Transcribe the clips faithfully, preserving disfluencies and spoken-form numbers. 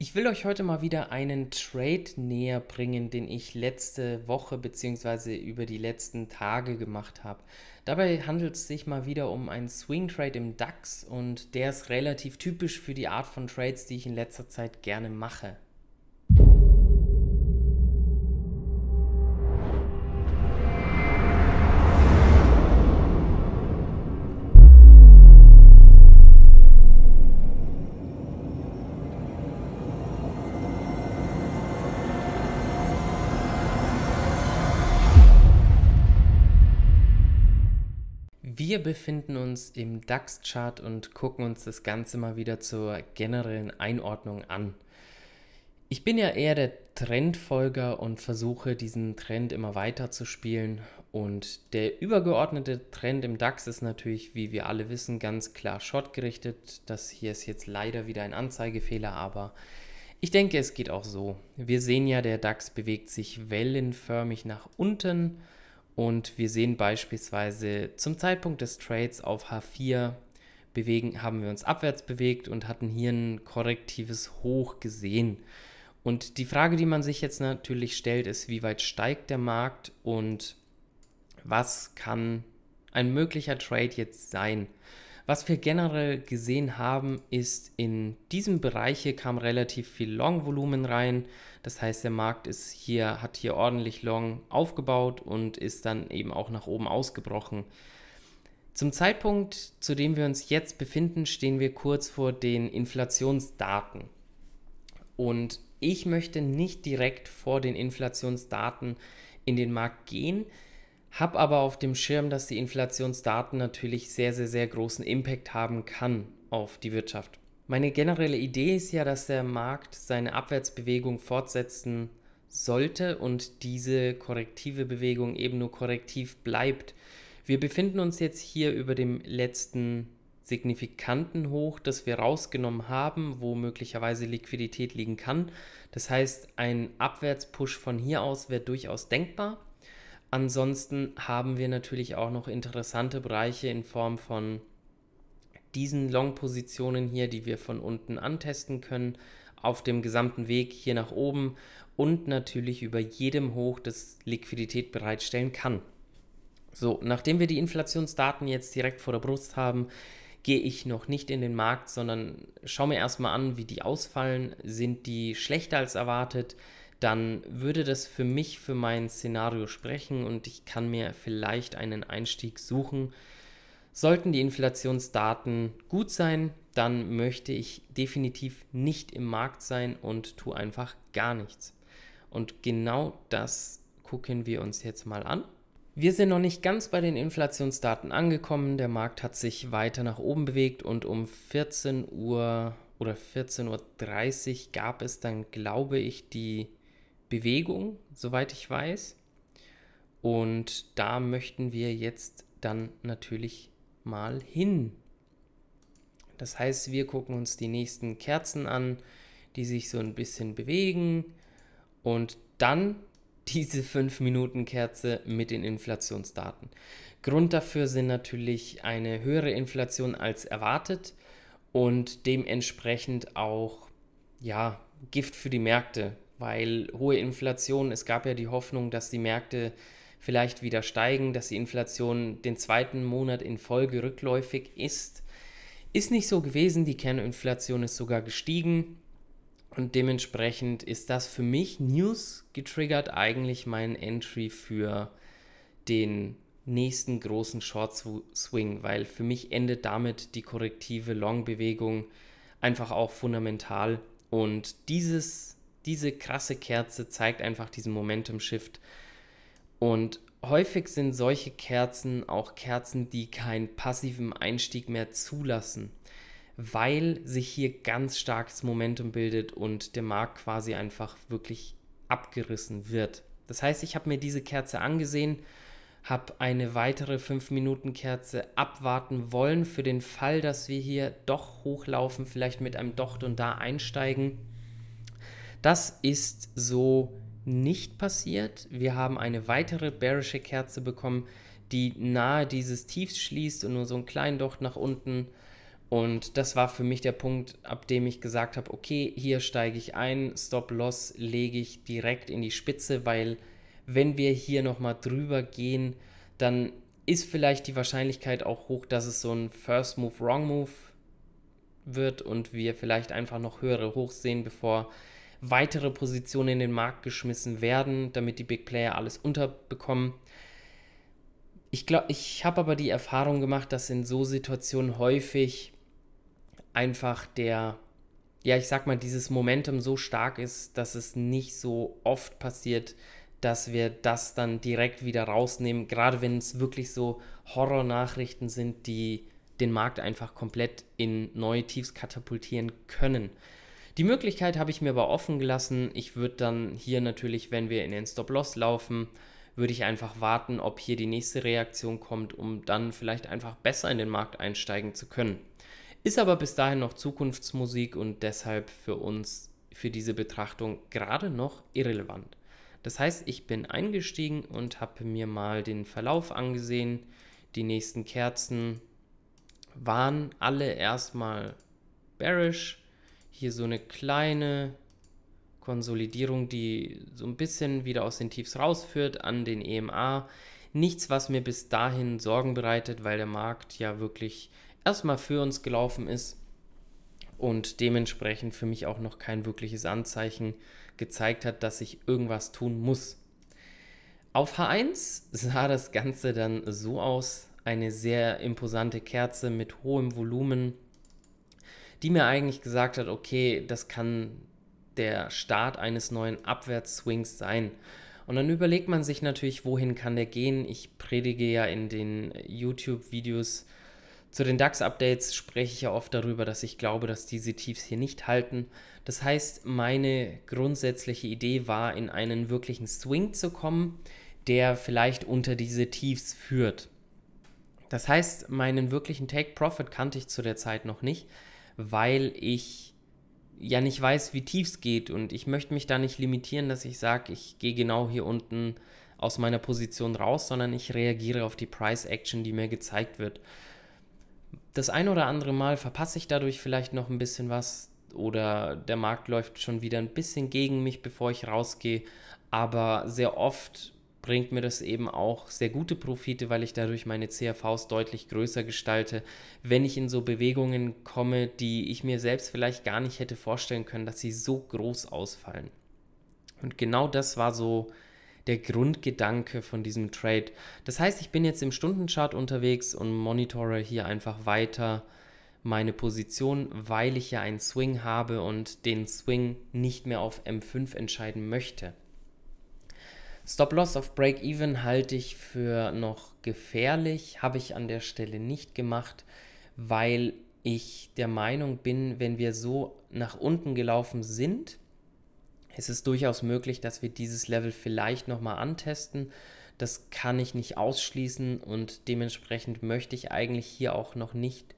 Ich will euch heute mal wieder einen Trade näher bringen, den ich letzte Woche bzw. über die letzten Tage gemacht habe. Dabei handelt es sich mal wieder um einen Swing Trade im DAX und der ist relativ typisch für die Art von Trades, die ich in letzter Zeit gerne mache. Wir befinden uns im DAX-Chart und gucken uns das Ganze mal wieder zur generellen Einordnung an. Ich bin ja eher der Trendfolger und versuche, diesen Trend immer weiter zu spielen. Und der übergeordnete Trend im DAX ist natürlich, wie wir alle wissen, ganz klar short gerichtet. Das hier ist jetzt leider wieder ein Anzeigefehler, aber ich denke, es geht auch so. Wir sehen ja, der DAX bewegt sich wellenförmig nach unten. Und wir sehen beispielsweise zum Zeitpunkt des Trades auf H vier bewegen, haben wir uns abwärts bewegt und hatten hier ein korrektives Hoch gesehen. Und die Frage, die man sich jetzt natürlich stellt, ist, wie weit steigt der Markt und was kann ein möglicher Trade jetzt sein? Was wir generell gesehen haben, ist, in diesem Bereich kam relativ viel Long-Volumen rein. Das heißt, der Markt ist hier, hat hier ordentlich Long aufgebaut und ist dann eben auch nach oben ausgebrochen. Zum Zeitpunkt, zu dem wir uns jetzt befinden, stehen wir kurz vor den Inflationsdaten. Und ich möchte nicht direkt vor den Inflationsdaten in den Markt gehen, habe aber auf dem Schirm, dass die Inflationsdaten natürlich sehr, sehr, sehr großen Impact haben kann auf die Wirtschaft. Meine generelle Idee ist ja, dass der Markt seine Abwärtsbewegung fortsetzen sollte und diese korrektive Bewegung eben nur korrektiv bleibt. Wir befinden uns jetzt hier über dem letzten signifikanten Hoch, das wir rausgenommen haben, wo möglicherweise Liquidität liegen kann. Das heißt, ein Abwärtspush von hier aus wäre durchaus denkbar. Ansonsten haben wir natürlich auch noch interessante Bereiche in Form von diesen Long-Positionen hier, die wir von unten antesten können, auf dem gesamten Weg hier nach oben und natürlich über jedem Hoch, das Liquidität bereitstellen kann. So, nachdem wir die Inflationsdaten jetzt direkt vor der Brust haben, gehe ich noch nicht in den Markt, sondern schaue mir erstmal an, wie die ausfallen. Sind die schlechter als erwartet? Dann würde das für mich, für mein Szenario sprechen und ich kann mir vielleicht einen Einstieg suchen. Sollten die Inflationsdaten gut sein, dann möchte ich definitiv nicht im Markt sein und tue einfach gar nichts. Und genau das gucken wir uns jetzt mal an. Wir sind noch nicht ganz bei den Inflationsdaten angekommen. Der Markt hat sich weiter nach oben bewegt und um vierzehn Uhr oder vierzehn Uhr dreißig gab es dann, glaube ich, die Bewegung, soweit ich weiß. Und da möchten wir jetzt dann natürlich mal hin. Das heißt, wir gucken uns die nächsten Kerzen an, die sich so ein bisschen bewegen und dann diese fünf Minuten Kerze mit den Inflationsdaten. Grund dafür sind natürlich eine höhere Inflation als erwartet und dementsprechend auch, ja, Gift für die Märkte, weil hohe Inflation, es gab ja die Hoffnung, dass die Märkte vielleicht wieder steigen, dass die Inflation den zweiten Monat in Folge rückläufig ist. Ist nicht so gewesen, die Kerninflation ist sogar gestiegen und dementsprechend ist das für mich News getriggert, eigentlich mein Entry für den nächsten großen Short Swing, weil für mich endet damit die korrektive Long-Bewegung einfach auch fundamental und dieses, diese krasse Kerze zeigt einfach diesen Momentum-Shift. Und häufig sind solche Kerzen auch Kerzen, die keinen passiven Einstieg mehr zulassen, weil sich hier ganz starkes Momentum bildet und der Markt quasi einfach wirklich abgerissen wird. Das heißt, ich habe mir diese Kerze angesehen, habe eine weitere fünf Minuten Kerze abwarten wollen für den Fall, dass wir hier doch hochlaufen, vielleicht mit einem Dort und da einsteigen. Das ist so nicht passiert. Wir haben eine weitere bearische Kerze bekommen, die nahe dieses Tiefs schließt und nur so einen kleinen Docht nach unten Und das war für mich der Punkt, ab dem ich gesagt habe, okay, hier steige ich ein, Stop-Loss lege ich direkt in die Spitze, weil wenn wir hier nochmal drüber gehen, dann ist vielleicht die Wahrscheinlichkeit auch hoch, dass es so ein First Move, Wrong Move wird und wir vielleicht einfach noch höhere Hochs sehen, bevor weitere Positionen in den Markt geschmissen werden, damit die Big Player alles unterbekommen. Ich glaube, ich habe aber die Erfahrung gemacht, dass in so Situationen häufig einfach der, ja, ich sag mal, dieses Momentum so stark ist, dass es nicht so oft passiert, dass wir das dann direkt wieder rausnehmen, gerade wenn es wirklich so Horror-Nachrichten sind, die den Markt einfach komplett in neue Tiefs katapultieren können. Die Möglichkeit habe ich mir aber offen gelassen. Ich würde dann hier natürlich, wenn wir in den Stop-Loss laufen, würde ich einfach warten, ob hier die nächste Reaktion kommt, um dann vielleicht einfach besser in den Markt einsteigen zu können. Ist aber bis dahin noch Zukunftsmusik und deshalb für uns, für diese Betrachtung gerade noch irrelevant. Das heißt, ich bin eingestiegen und habe mir mal den Verlauf angesehen. Die nächsten Kerzen waren alle erstmal bearish. Hier so eine kleine Konsolidierung, die so ein bisschen wieder aus den Tiefs rausführt an den E M A. Nichts, was mir bis dahin Sorgen bereitet, weil der Markt ja wirklich erstmal für uns gelaufen ist und dementsprechend für mich auch noch kein wirkliches Anzeichen gezeigt hat, dass ich irgendwas tun muss. Auf H eins sah das Ganze dann so aus, eine sehr imposante Kerze mit hohem Volumen, die mir eigentlich gesagt hat, okay, das kann der Start eines neuen Abwärtsswings sein. Und dann überlegt man sich natürlich, wohin kann der gehen? Ich predige ja in den YouTube-Videos zu den DAX-Updates, spreche ich ja oft darüber, dass ich glaube, dass diese Tiefs hier nicht halten. Das heißt, meine grundsätzliche Idee war, in einen wirklichen Swing zu kommen, der vielleicht unter diese Tiefs führt. Das heißt, meinen wirklichen Take-Profit kannte ich zu der Zeit noch nicht, weil ich ja nicht weiß, wie tief es geht und ich möchte mich da nicht limitieren, dass ich sage, ich gehe genau hier unten aus meiner Position raus, sondern ich reagiere auf die Price-Action, die mir gezeigt wird. Das ein oder andere Mal verpasse ich dadurch vielleicht noch ein bisschen was oder der Markt läuft schon wieder ein bisschen gegen mich, bevor ich rausgehe, aber sehr oft bringt mir das eben auch sehr gute Profite, weil ich dadurch meine C R Vs deutlich größer gestalte, wenn ich in so Bewegungen komme, die ich mir selbst vielleicht gar nicht hätte vorstellen können, dass sie so groß ausfallen. Und genau das war so der Grundgedanke von diesem Trade. Das heißt, ich bin jetzt im Stundenchart unterwegs und monitore hier einfach weiter meine Position, weil ich ja einen Swing habe und den Swing nicht mehr auf M fünf entscheiden möchte. Stop-Loss auf Break-Even halte ich für noch gefährlich, habe ich an der Stelle nicht gemacht, weil ich der Meinung bin, wenn wir so nach unten gelaufen sind, es ist durchaus möglich, dass wir dieses Level vielleicht nochmal antesten. Das kann ich nicht ausschließen und dementsprechend möchte ich eigentlich hier auch noch nicht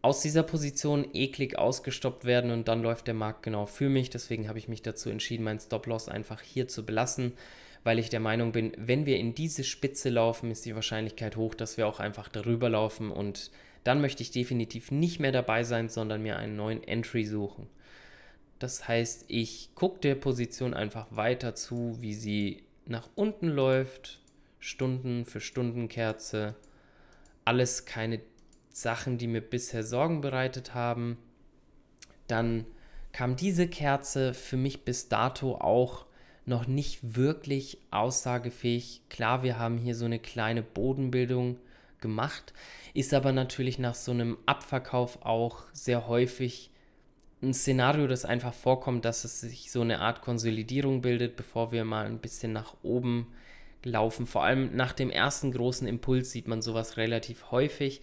aus dieser Position eklig ausgestoppt werden und dann läuft der Markt genau für mich. Deswegen habe ich mich dazu entschieden, meinen Stop-Loss einfach hier zu belassen, weil ich der Meinung bin, wenn wir in diese Spitze laufen, ist die Wahrscheinlichkeit hoch, dass wir auch einfach darüber laufen und dann möchte ich definitiv nicht mehr dabei sein, sondern mir einen neuen Entry suchen. Das heißt, ich gucke der Position einfach weiter zu, wie sie nach unten läuft, Stunden für Stunden Kerze, alles keine Sachen, die mir bisher Sorgen bereitet haben. Dann kam diese Kerze für mich bis dato auch noch nicht wirklich aussagefähig. Klar, wir haben hier so eine kleine Bodenbildung gemacht, ist aber natürlich nach so einem Abverkauf auch sehr häufig ein Szenario, das einfach vorkommt, dass es sich so eine Art Konsolidierung bildet, bevor wir mal ein bisschen nach oben laufen. Vor allem nach dem ersten großen Impuls sieht man sowas relativ häufig.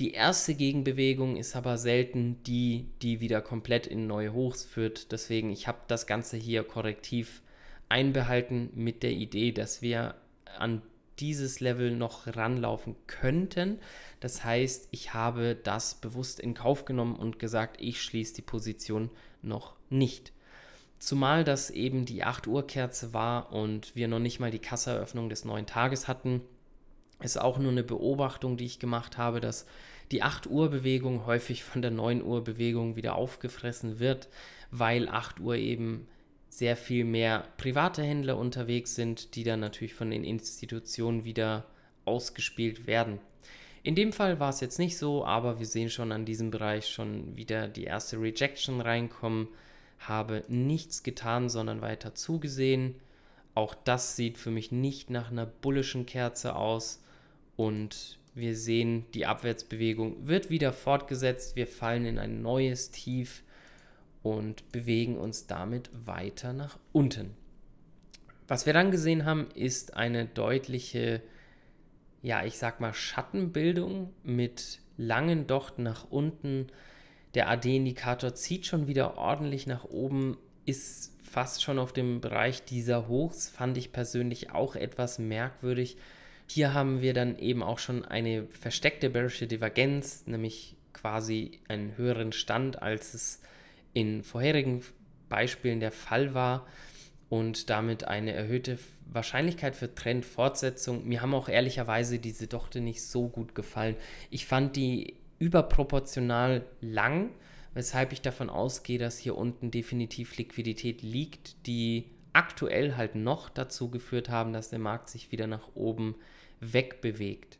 Die erste Gegenbewegung ist aber selten die, die wieder komplett in neue Hochs führt. Deswegen, ich habe das Ganze hier korrektiv einbehalten mit der Idee, dass wir an dieses Level noch ranlaufen könnten. Das heißt, ich habe das bewusst in Kauf genommen und gesagt, ich schließe die Position noch nicht. Zumal das eben die acht Uhr Kerze war und wir noch nicht mal die Kasseeröffnung des neuen Tages hatten. Ist auch nur eine Beobachtung, die ich gemacht habe, dass die acht Uhr Bewegung häufig von der neun Uhr Bewegung wieder aufgefressen wird, weil acht Uhr eben sehr viel mehr private Händler unterwegs sind, die dann natürlich von den Institutionen wieder ausgespielt werden. In dem Fall war es jetzt nicht so, aber wir sehen schon an diesem Bereich schon wieder die erste Rejection reinkommen. Habe nichts getan, sondern weiter zugesehen. Auch das sieht für mich nicht nach einer bullischen Kerze aus. Und wir sehen, die Abwärtsbewegung wird wieder fortgesetzt. Wir fallen in ein neues Tief und bewegen uns damit weiter nach unten. Was wir dann gesehen haben, ist eine deutliche, ja, ich sag mal Schattenbildung mit langen Dochten nach unten. Der A D-Indikator zieht schon wieder ordentlich nach oben, ist fast schon auf dem Bereich dieser Hochs, fand ich persönlich auch etwas merkwürdig. Hier haben wir dann eben auch schon eine versteckte bearische Divergenz, nämlich quasi einen höheren Stand, als es in vorherigen Beispielen der Fall war und damit eine erhöhte Wahrscheinlichkeit für Trendfortsetzung. Mir haben auch ehrlicherweise diese Dochte nicht so gut gefallen. Ich fand die überproportional lang, weshalb ich davon ausgehe, dass hier unten definitiv Liquidität liegt, die aktuell halt noch dazu geführt haben, dass der Markt sich wieder nach oben wegbewegt.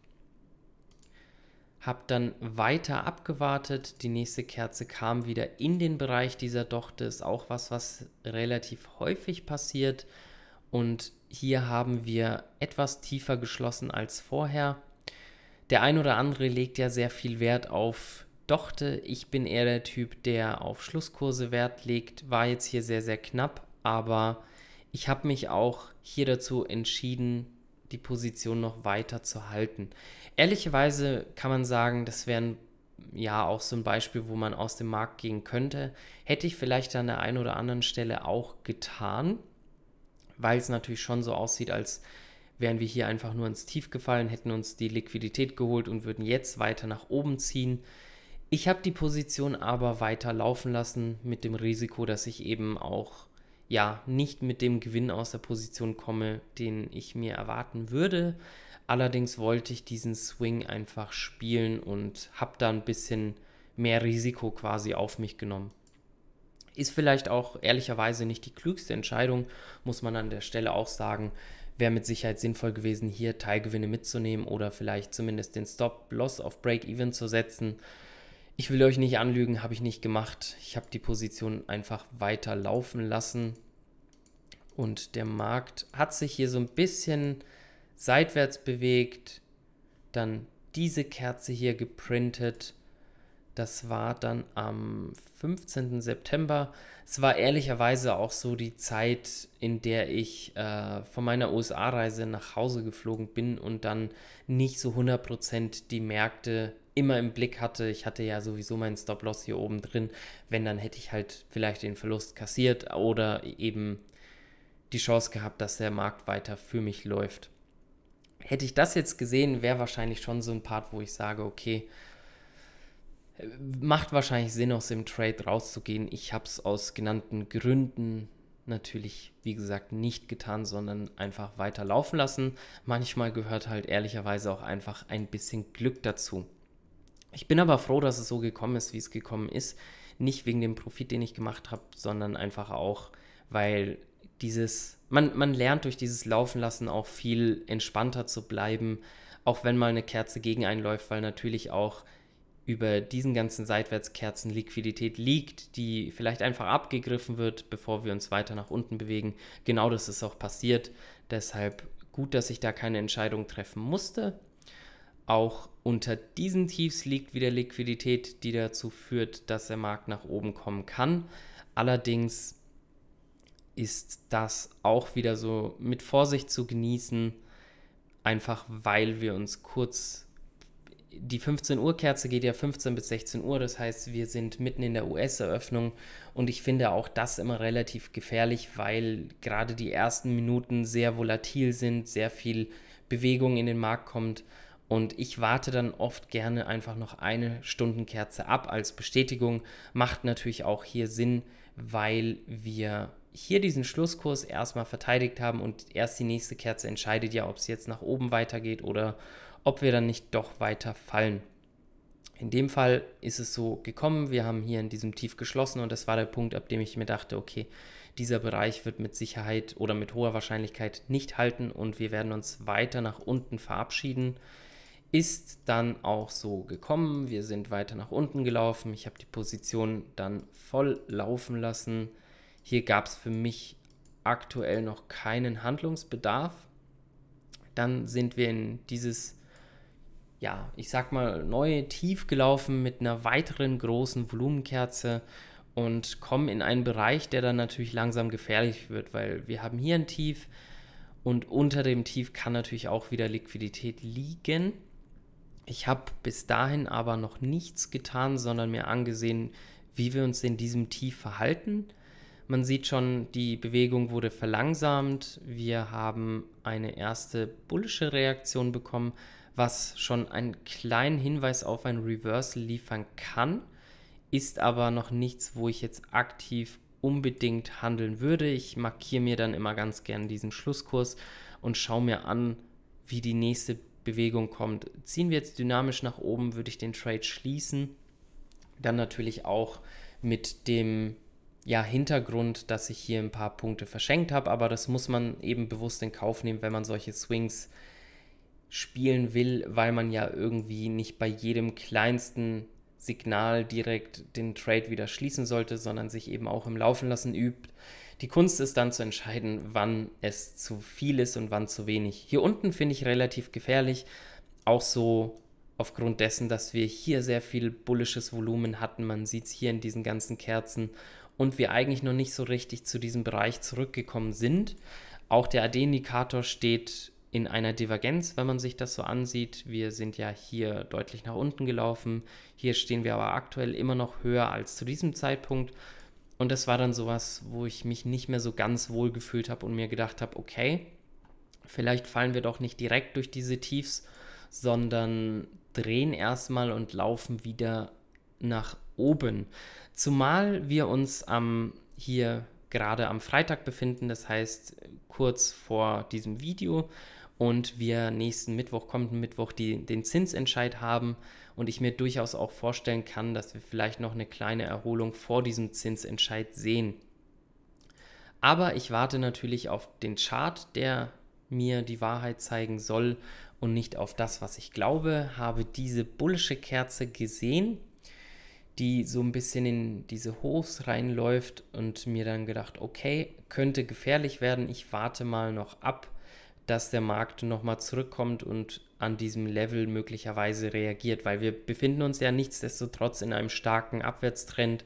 Habe dann weiter abgewartet, die nächste Kerze kam wieder in den Bereich dieser Dochte, ist auch was, was relativ häufig passiert und hier haben wir etwas tiefer geschlossen als vorher. Der ein oder andere legt ja sehr viel Wert auf Dochte. Ich bin eher der Typ, der auf Schlusskurse Wert legt. War jetzt hier sehr, sehr knapp, aber ich habe mich auch hier dazu entschieden, die Position noch weiter zu halten. Ehrlicherweise kann man sagen, das wäre ja auch so ein Beispiel, wo man aus dem Markt gehen könnte. Hätte ich vielleicht an der einen oder anderen Stelle auch getan, weil es natürlich schon so aussieht, als wären wir hier einfach nur ins Tief gefallen, hätten uns die Liquidität geholt und würden jetzt weiter nach oben ziehen. Ich habe die Position aber weiter laufen lassen mit dem Risiko, dass ich eben auch ja nicht mit dem Gewinn aus der Position komme, den ich mir erwarten würde. Allerdings wollte ich diesen Swing einfach spielen und habe da ein bisschen mehr Risiko quasi auf mich genommen. Ist vielleicht auch ehrlicherweise nicht die klügste Entscheidung, muss man an der Stelle auch sagen. Wäre mit Sicherheit sinnvoll gewesen, hier Teilgewinne mitzunehmen oder vielleicht zumindest den Stop-Loss auf Break-Even zu setzen. Ich will euch nicht anlügen, habe ich nicht gemacht. Ich habe die Position einfach weiter laufen lassen. Und der Markt hat sich hier so ein bisschen seitwärts bewegt. Dann diese Kerze hier geprintet. Das war dann am fünfzehnten September. Es war ehrlicherweise auch so die Zeit, in der ich äh, von meiner U S A-Reise nach Hause geflogen bin und dann nicht so hundert Prozent die Märkte immer im Blick hatte. Ich hatte ja sowieso meinen Stop-Loss hier oben drin. Wenn, dann hätte ich halt vielleicht den Verlust kassiert oder eben die Chance gehabt, dass der Markt weiter für mich läuft. Hätte ich das jetzt gesehen, wäre wahrscheinlich schon so ein Part, wo ich sage, okay, macht wahrscheinlich Sinn, aus dem Trade rauszugehen. Ich habe es aus genannten Gründen natürlich, wie gesagt, nicht getan, sondern einfach weiter laufen lassen. Manchmal gehört halt ehrlicherweise auch einfach ein bisschen Glück dazu. Ich bin aber froh, dass es so gekommen ist, wie es gekommen ist. Nicht wegen dem Profit, den ich gemacht habe, sondern einfach auch, weil dieses, man, man lernt durch dieses Laufen lassen auch viel entspannter zu bleiben, auch wenn mal eine Kerze gegen einen läuft, weil natürlich auch über diesen ganzen Seitwärtskerzen Liquidität liegt, die vielleicht einfach abgegriffen wird, bevor wir uns weiter nach unten bewegen. Genau das ist auch passiert. Deshalb gut, dass ich da keine Entscheidung treffen musste. Auch unter diesen Tiefs liegt wieder Liquidität, die dazu führt, dass der Markt nach oben kommen kann. Allerdings ist das auch wieder so mit Vorsicht zu genießen, einfach weil wir uns kurz... Die fünfzehn Uhr Kerze geht ja fünfzehn bis sechzehn Uhr, das heißt, wir sind mitten in der U S-Eröffnung und ich finde auch das immer relativ gefährlich, weil gerade die ersten Minuten sehr volatil sind, sehr viel Bewegung in den Markt kommt und ich warte dann oft gerne einfach noch eine Stundenkerze ab als Bestätigung. Macht natürlich auch hier Sinn, weil wir hier diesen Schlusskurs erstmal verteidigt haben und erst die nächste Kerze entscheidet ja, ob es jetzt nach oben weitergeht oder ob wir dann nicht doch weiter fallen. In dem Fall ist es so gekommen, wir haben hier in diesem Tief geschlossen und das war der Punkt, ab dem ich mir dachte, okay, dieser Bereich wird mit Sicherheit oder mit hoher Wahrscheinlichkeit nicht halten und wir werden uns weiter nach unten verabschieden. Ist dann auch so gekommen, wir sind weiter nach unten gelaufen, ich habe die Position dann voll laufen lassen. Hier gab es für mich aktuell noch keinen Handlungsbedarf. Dann sind wir in dieses, ja, ich sag mal, neue Tief gelaufen mit einer weiteren großen Volumenkerze und kommen in einen Bereich, der dann natürlich langsam gefährlich wird, weil wir haben hier ein Tief und unter dem Tief kann natürlich auch wieder Liquidität liegen. Ich habe bis dahin aber noch nichts getan, sondern mir angesehen, wie wir uns in diesem Tief verhalten. Man sieht schon, die Bewegung wurde verlangsamt. Wir haben eine erste bullische Reaktion bekommen, was schon einen kleinen Hinweis auf ein Reversal liefern kann, ist aber noch nichts, wo ich jetzt aktiv unbedingt handeln würde. Ich markiere mir dann immer ganz gern diesen Schlusskurs und schaue mir an, wie die nächste Bewegung kommt. Ziehen wir jetzt dynamisch nach oben, würde ich den Trade schließen. Dann natürlich auch mit dem ja, Hintergrund, dass ich hier ein paar Punkte verschenkt habe, aber das muss man eben bewusst in Kauf nehmen, wenn man solche Swings spielen will, weil man ja irgendwie nicht bei jedem kleinsten Signal direkt den Trade wieder schließen sollte, sondern sich eben auch im Laufen lassen übt. Die Kunst ist dann zu entscheiden, wann es zu viel ist und wann zu wenig. Hier unten finde ich relativ gefährlich, auch so aufgrund dessen, dass wir hier sehr viel bullisches Volumen hatten. Man sieht es hier in diesen ganzen Kerzen und wir eigentlich noch nicht so richtig zu diesem Bereich zurückgekommen sind. Auch der A D-Indikator steht in einer Divergenz, wenn man sich das so ansieht. Wir sind ja hier deutlich nach unten gelaufen. Hier stehen wir aber aktuell immer noch höher als zu diesem Zeitpunkt. Und das war dann sowas, wo ich mich nicht mehr so ganz wohl gefühlt habe und mir gedacht habe, okay, vielleicht fallen wir doch nicht direkt durch diese Tiefs, sondern drehen erstmal und laufen wieder nach oben. Zumal wir uns am hier gerade am Freitag befinden, das heißt kurz vor diesem Video, und wir nächsten Mittwoch, kommenden Mittwoch, die, den Zinsentscheid haben und ich mir durchaus auch vorstellen kann, dass wir vielleicht noch eine kleine Erholung vor diesem Zinsentscheid sehen. Aber ich warte natürlich auf den Chart, der mir die Wahrheit zeigen soll und nicht auf das, was ich glaube. Habe diese bullische Kerze gesehen, die so ein bisschen in diese Hochs reinläuft und mir dann gedacht, okay, könnte gefährlich werden. Ich warte mal noch ab, dass der Markt nochmal zurückkommt und an diesem Level möglicherweise reagiert, weil wir befinden uns ja nichtsdestotrotz in einem starken Abwärtstrend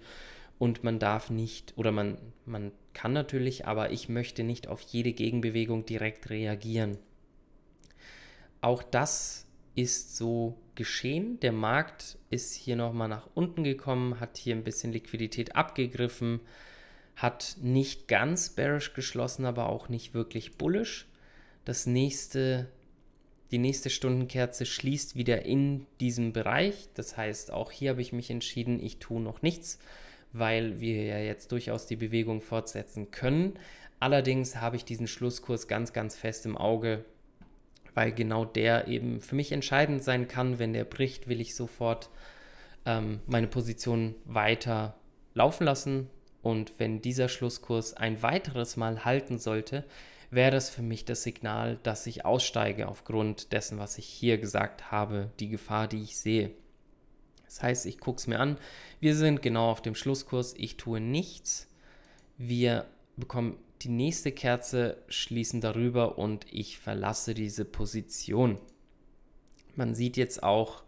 und man darf nicht, oder man, man kann natürlich, aber ich möchte nicht auf jede Gegenbewegung direkt reagieren. Auch das ist so geschehen. Der Markt ist hier nochmal nach unten gekommen, hat hier ein bisschen Liquidität abgegriffen, hat nicht ganz bearish geschlossen, aber auch nicht wirklich bullish. Das nächste, die nächste Stundenkerze schließt wieder in diesem Bereich. Das heißt, auch hier habe ich mich entschieden, ich tue noch nichts, weil wir ja jetzt durchaus die Bewegung fortsetzen können. Allerdings habe ich diesen Schlusskurs ganz, ganz fest im Auge, weil genau der eben für mich entscheidend sein kann. Wenn der bricht, will ich sofort ähm, meine Position weiter laufen lassen. Und wenn dieser Schlusskurs ein weiteres Mal halten sollte, wäre das für mich das Signal, dass ich aussteige aufgrund dessen, was ich hier gesagt habe, die Gefahr, die ich sehe. Das heißt, ich gucke es mir an. Wir sind genau auf dem Schlusskurs. Ich tue nichts. Wir bekommen die nächste Kerze, schließen darüber und ich verlasse diese Position. Man sieht jetzt auch,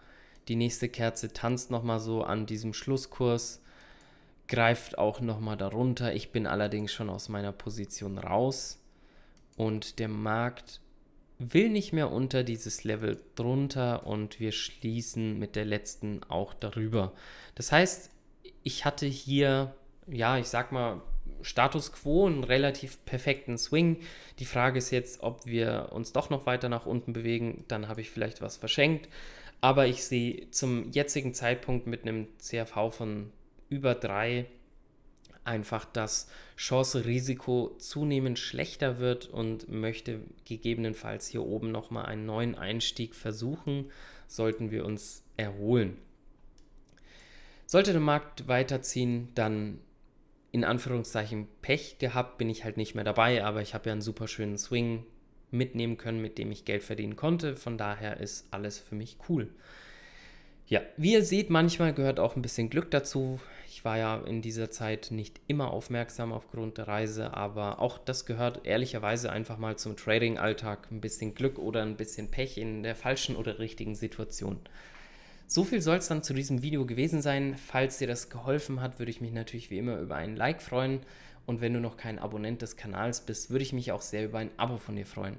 die nächste Kerze tanzt nochmal so an diesem Schlusskurs, greift auch nochmal darunter. Ich bin allerdings schon aus meiner Position raus und der Markt will nicht mehr unter dieses Level drunter und wir schließen mit der letzten auch darüber. Das heißt, ich hatte hier, ja, ich sag mal, Status quo, einen relativ perfekten Swing. Die Frage ist jetzt, ob wir uns doch noch weiter nach unten bewegen, dann habe ich vielleicht was verschenkt. Aber ich sehe zum jetzigen Zeitpunkt mit einem C F V von über drei einfach, dass Chance-Risiko zunehmend schlechter wird und möchte gegebenenfalls hier oben nochmal einen neuen Einstieg versuchen, sollten wir uns erholen. Sollte der Markt weiterziehen, dann in Anführungszeichen Pech gehabt, bin ich halt nicht mehr dabei, aber ich habe ja einen super schönen Swing mitnehmen können, mit dem ich Geld verdienen konnte. Von daher ist alles für mich cool. Ja, wie ihr seht, manchmal gehört auch ein bisschen Glück dazu. Ich war ja in dieser Zeit nicht immer aufmerksam aufgrund der Reise, aber auch das gehört ehrlicherweise einfach mal zum Trading-Alltag. Ein bisschen Glück oder ein bisschen Pech in der falschen oder richtigen Situation. So viel soll es dann zu diesem Video gewesen sein. Falls dir das geholfen hat, würde ich mich natürlich wie immer über einen Like freuen. Und wenn du noch kein Abonnent des Kanals bist, würde ich mich auch sehr über ein Abo von dir freuen.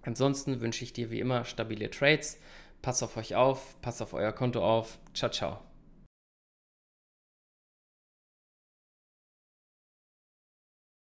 Ansonsten wünsche ich dir wie immer stabile Trades. Passt auf euch auf, passt auf euer Konto auf. Ciao, ciao.